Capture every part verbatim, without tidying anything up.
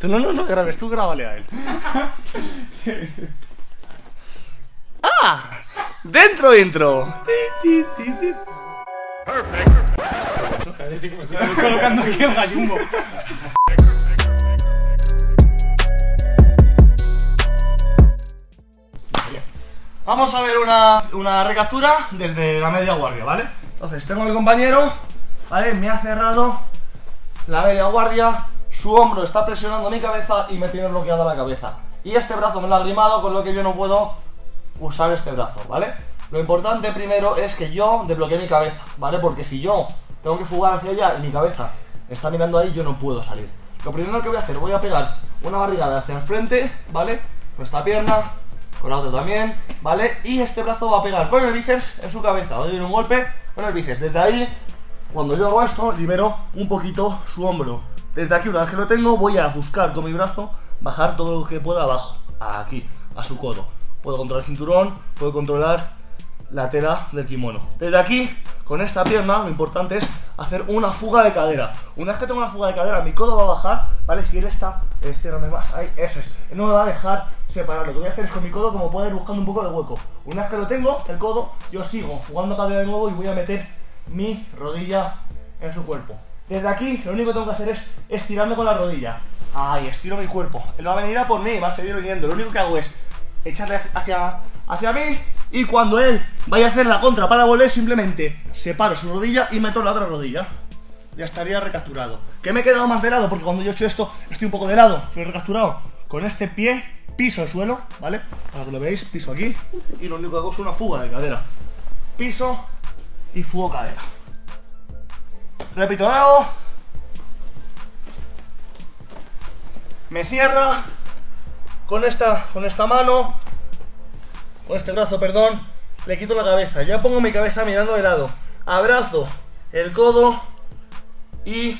Tú no, no, no grabes, tú grábale a él. ¡Ah! ¡Dentro, intro! Perfecto. Colocando aquí el gallumbo. Vamos a ver una, una recaptura desde la media guardia, ¿vale? Entonces tengo al compañero, ¿vale? Me ha cerrado la media guardia, su hombro está presionando mi cabeza y me tiene bloqueada la cabeza. Y este brazo me lo ha grimado, con lo que yo no puedo usar este brazo, ¿vale? Lo importante primero es que yo desbloquee mi cabeza, ¿vale? Porque si yo tengo que fugar hacia allá y mi cabeza está mirando ahí, yo no puedo salir. Lo primero que voy a hacer, voy a pegar una barrigada hacia el frente, ¿vale? Con esta pierna, con la otra también, ¿vale? Y este brazo va a pegar con el bíceps en su cabeza. Voy a dar un golpe con el bíceps. Desde ahí, cuando yo hago esto, libero un poquito su hombro. Desde aquí, una vez que lo tengo, voy a buscar con mi brazo bajar todo lo que pueda abajo, aquí, a su codo. Puedo controlar el cinturón, puedo controlar la tela del kimono. Desde aquí, con esta pierna, lo importante es hacer una fuga de cadera. Una vez que tengo una fuga de cadera, mi codo va a bajar, ¿vale? Si él está, eh, ciérrame más, ahí, eso es. Él no me va a dejar separarlo. Lo que voy a hacer es con mi codo, como pueda, ir buscando un poco de hueco. Una vez que lo tengo, el codo, yo sigo fugando cadera de nuevo y voy a meter mi rodilla en su cuerpo. Desde aquí, lo único que tengo que hacer es estirarme con la rodilla. Ahí, estiro mi cuerpo. Él va a venir a por mí, va a seguir viniendo. Lo único que hago es echarle hacia, hacia mí, y cuando él vaya a hacer la contra para volver, simplemente separo su rodilla y meto la otra rodilla. Ya estaría recapturado. Que me he quedado más de lado, porque cuando yo he hecho esto estoy un poco de lado. Lo he recapturado con este pie, piso el suelo, ¿vale? Para que lo veáis, piso aquí, y lo único que hago es una fuga de cadera. Piso y fugo cadera. Repito, lo hago. Me cierra con esta, con esta mano, con este brazo, perdón, le quito la cabeza. Ya pongo mi cabeza mirando de lado. Abrazo el codo y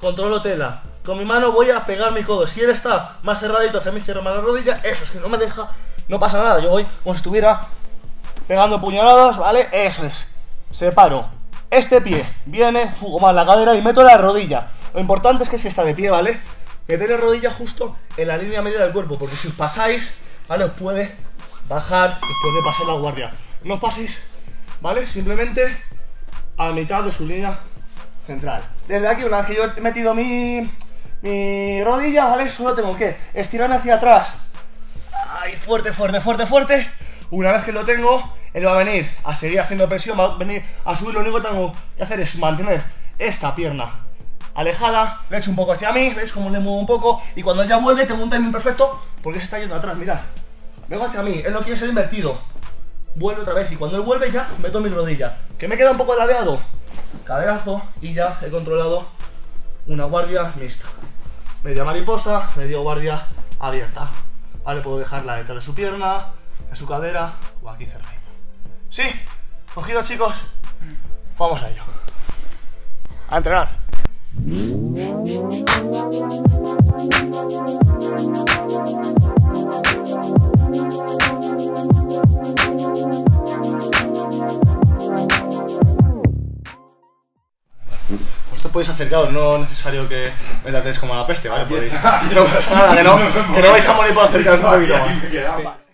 controlo tela. Con mi mano voy a pegar mi codo. Si él está más cerradito hacia mí, cierra más la rodilla. Eso es, que no me deja, no pasa nada. Yo voy como si estuviera pegando puñaladas, ¿vale? Eso es. Separo. Este pie viene, fugo más la cadera y meto la rodilla. Lo importante es que si está de pie, ¿vale? Meter la rodilla justo en la línea media del cuerpo, porque si os pasáis, ¿vale? Os puede bajar después de pasar la guardia. No os paséis, ¿vale? Simplemente a la mitad de su línea central. Desde aquí, una vez que yo he metido mi, mi rodilla, ¿vale? Solo tengo que estirarme hacia atrás. Ahí, fuerte, fuerte, fuerte, fuerte. Una vez que lo tengo, él va a venir a seguir haciendo presión, va a venir a subir. Lo único que tengo que hacer es mantener esta pierna alejada, le echo un poco hacia mí, ¿veis cómo le muevo un poco? Y cuando él ya vuelve, tengo un timing perfecto, porque se está yendo atrás, mirad. Vengo hacia mí, él no quiere ser invertido. Vuelve otra vez, y cuando él vuelve ya meto mi rodilla. Que me queda un poco ladeado. Caderazo, y ya he controlado una guardia mixta. Media mariposa, medio guardia abierta. Vale, puedo dejarla dentro de su pierna, de su cadera, o aquí cerradita. ¿Sí? ¿Cogido, chicos? Vamos a ello. A entrenar. Vosotros podéis acercaros, no es necesario que me tratéis como a la peste, ¿vale? Podéis. No pasa nada, que no, que no vais a morir por acercaros un poquito más.